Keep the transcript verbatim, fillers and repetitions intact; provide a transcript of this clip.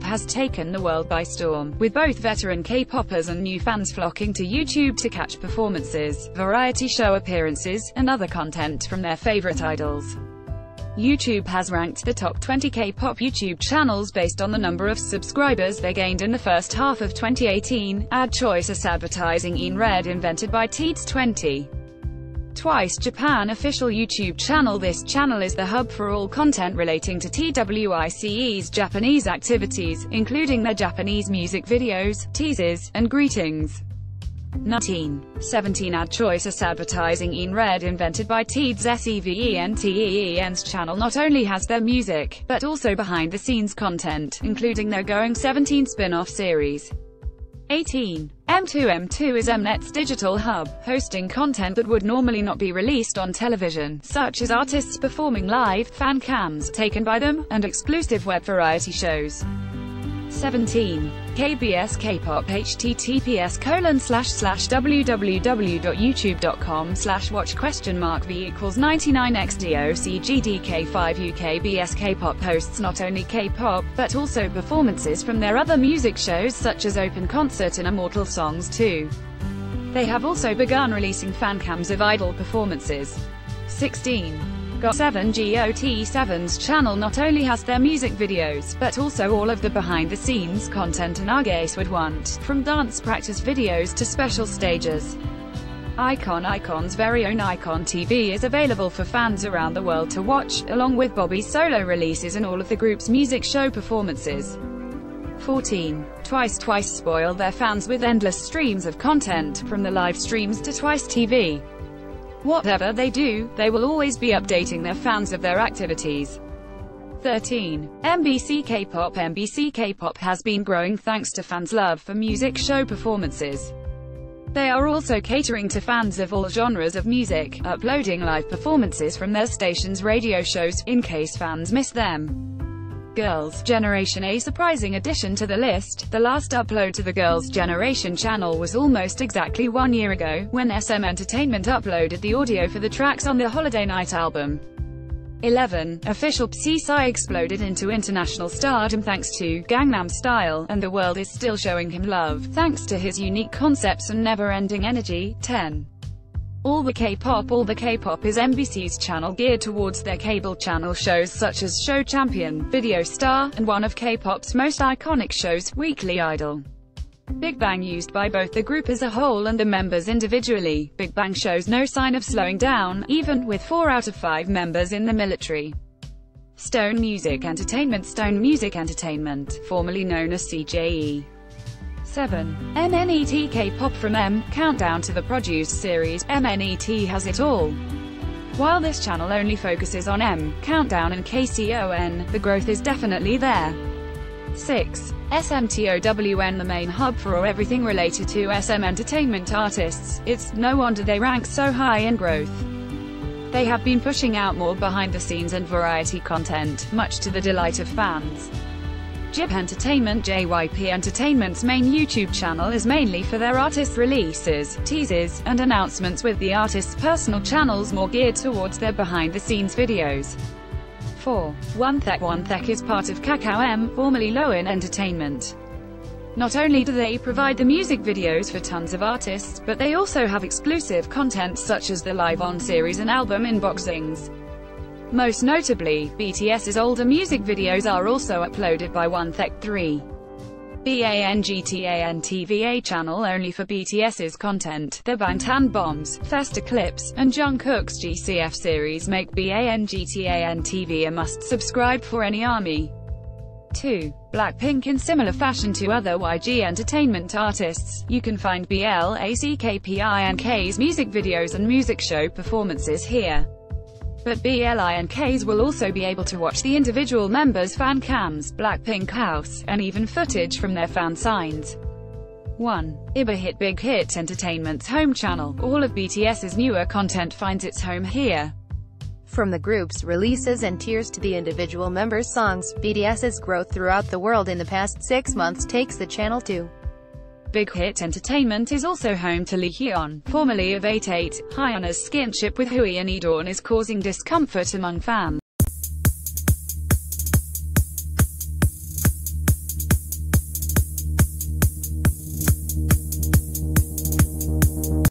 K-pop has taken the world by storm, with both veteran K-poppers and new fans flocking to YouTube to catch performances, variety show appearances, and other content from their favorite idols. YouTube has ranked the top twenty K-pop YouTube channels based on the number of subscribers they gained in the first half of twenty eighteen. Ad Choices advertising in red invented by T W I C E. TWICE Japan official YouTube channel. This channel is the hub for all content relating to TWICE's Japanese activities, including their Japanese music videos, teasers, and greetings. nineteen seventeen Ad Choices advertising in red invented by T W I C E. Channel not only has their music, but also behind-the-scenes content, including their Going seventeen spin-off series. eighteen M two M two is Mnet's digital hub, hosting content that would normally not be released on television, such as artists performing live, fan cams taken by them, and exclusive web variety shows. seventeen K B S K-pop https colon slash slash www.youtube.com slash watch question mark v equals 99xdocgdk5u K B S K-pop hosts not only K-pop, but also performances from their other music shows such as Open Concert and Immortal Songs two. They have also begun releasing fan cams of idol performances. sixteen Got seven G O T seven's channel not only has their music videos, but also all of the behind-the-scenes content an artist would want, from dance practice videos to special stages. iKON iKON's very own iKON T V is available for fans around the world to watch, along with Bobby's solo releases and all of the group's music show performances. fourteen TWICE TWICE spoil their fans with endless streams of content, from the live streams to TWICE T V. Whatever they do, they will always be updating their fans of their activities. thirteen M B C K-pop M B C K-pop has been growing thanks to fans' love for music show performances. They are also catering to fans of all genres of music, uploading live performances from their station's radio shows, in case fans miss them. Girls' Generation, a surprising addition to the list. The last upload to the Girls' Generation channel was almost exactly one year ago, when S M Entertainment uploaded the audio for the tracks on the Holiday Night album. eleven Official Psy exploded into international stardom thanks to Gangnam Style, and the world is still showing him love, thanks to his unique concepts and never-ending energy. ten All the K-pop All the K-pop is M B C's channel geared towards their cable channel shows such as Show Champion, Video Star, and one of K-pop's most iconic shows, Weekly Idol. Big Bang used by both the group as a whole and the members individually. Big Bang shows no sign of slowing down, even with four out of five members in the military. Stone Music Entertainment Stone Music Entertainment, formerly known as C J E. seven M N E T K-pop from M Countdown to the Produce series. M N E T has it all. While this channel only focuses on M Countdown and K C O N, the growth is definitely there. six S M T O W N the main hub for everything related to S M Entertainment artists. It's no wonder they rank so high in growth. They have been pushing out more behind-the-scenes and variety content, much to the delight of fans. J Y P Entertainment J Y P Entertainment's main YouTube channel is mainly for their artist releases, teasers, and announcements, with the artists' personal channels more geared towards their behind-the-scenes videos. four one the K one the K is part of Kakao M, formerly Loen Entertainment. Not only do they provide the music videos for tons of artists, but they also have exclusive content such as the Live On series and album unboxings. Most notably, B T S's older music videos are also uploaded by one the K. three BANGTAN T V channel only for B T S's content. The Bangtan Bombs, Fest Eclipse, and Jungkook's G C F series make BANGTAN T V a must-subscribe for any ARMY. two BLACKPINK in similar fashion to other Y G Entertainment artists, you can find BLACKPINK's music videos and music show performances here. But BLINKs will also be able to watch the individual members' fan cams, Blackpink House, and even footage from their fan signs. one I B A Hit Big Hit Entertainment's home channel. All of B T S's newer content finds its home here. From the group's releases and tiers to the individual members' songs, B T S's growth throughout the world in the past six months takes the channel to. Big Hit Entertainment is also home to Lee Hyun, formerly of eight eight. Hyun's skinship with Hui and Idorn is causing discomfort among fans.